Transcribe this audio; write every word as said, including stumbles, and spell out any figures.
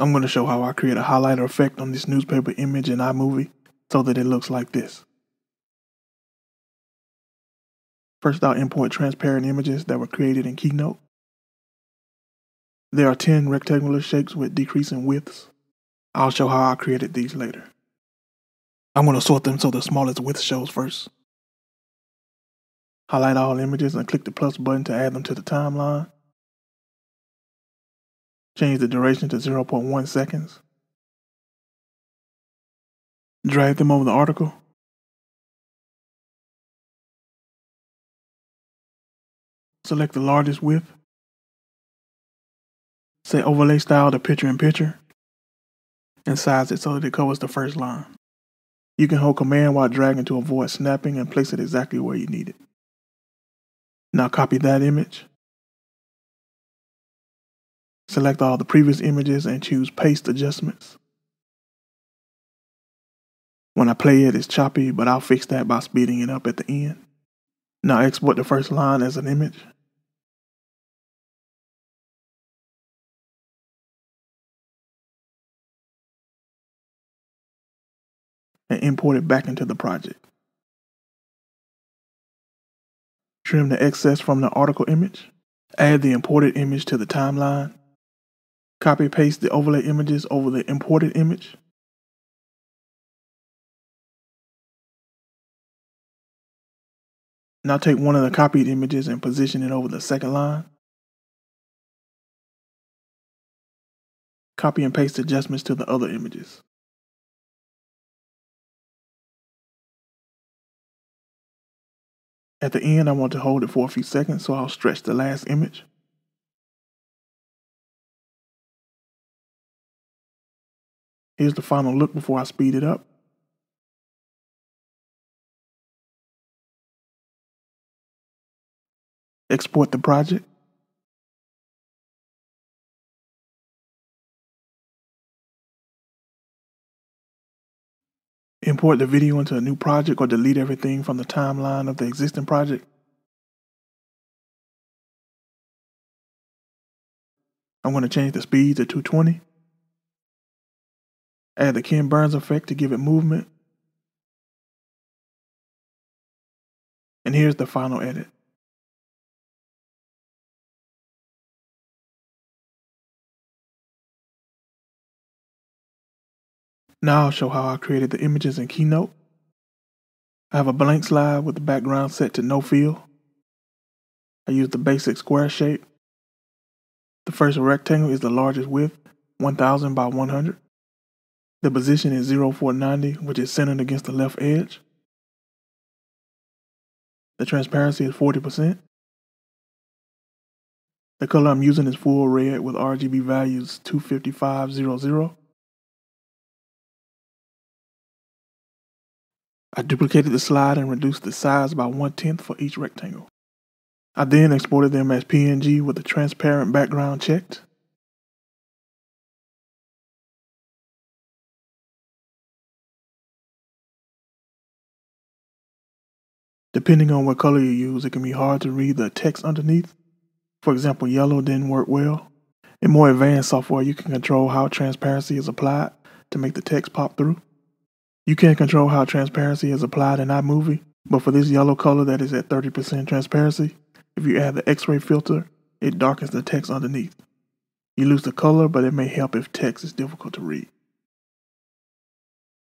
I'm going to show how I create a highlighter effect on this newspaper image in iMovie so that it looks like this. First, I'll import transparent images that were created in Keynote. There are ten rectangular shapes with decreasing widths. I'll show how I created these later. I'm going to sort them so the smallest width shows first. Highlight all images and click the plus button to add them to the timeline. Change the duration to zero point one seconds. Drag them over the article. Select the largest width. Set overlay style to picture in picture and size it so that it covers the first line. You can hold command while dragging to avoid snapping and place it exactly where you need it. Now copy that image. Select all the previous images and choose Paste Adjustments. When I play it, it's choppy, but I'll fix that by speeding it up at the end. Now export the first line as an image. And import it back into the project. Trim the excess from the article image. Add the imported image to the timeline. Copy paste the overlay images over the imported image. Now take one of the copied images and position it over the second line. Copy and paste adjustments to the other images. At the end, I want to hold it for a few seconds, so I'll stretch the last image. Here's the final look before I speed it up. Export the project. Import the video into a new project or delete everything from the timeline of the existing project. I'm going to change the speed to two twenty. Add the Ken Burns effect to give it movement. And here's the final edit. Now I'll show how I created the images in Keynote. I have a blank slide with the background set to no fill. I use the basic square shape. The first rectangle is the largest width, one thousand by one hundred. The position is zero four ninety, which is centered against the left edge. The transparency is forty percent. The color I'm using is full red with R G B values two fifty-five, zero zero. I duplicated the slide and reduced the size by one-tenth for each rectangle. I then exported them as P N G with a transparent background checked. Depending on what color you use, it can be hard to read the text underneath. For example, yellow didn't work well. In more advanced software, you can control how transparency is applied to make the text pop through. You can't control how transparency is applied in iMovie, but for this yellow color that is at thirty percent transparency, if you add the X-ray filter, it darkens the text underneath. You lose the color, but it may help if text is difficult to read.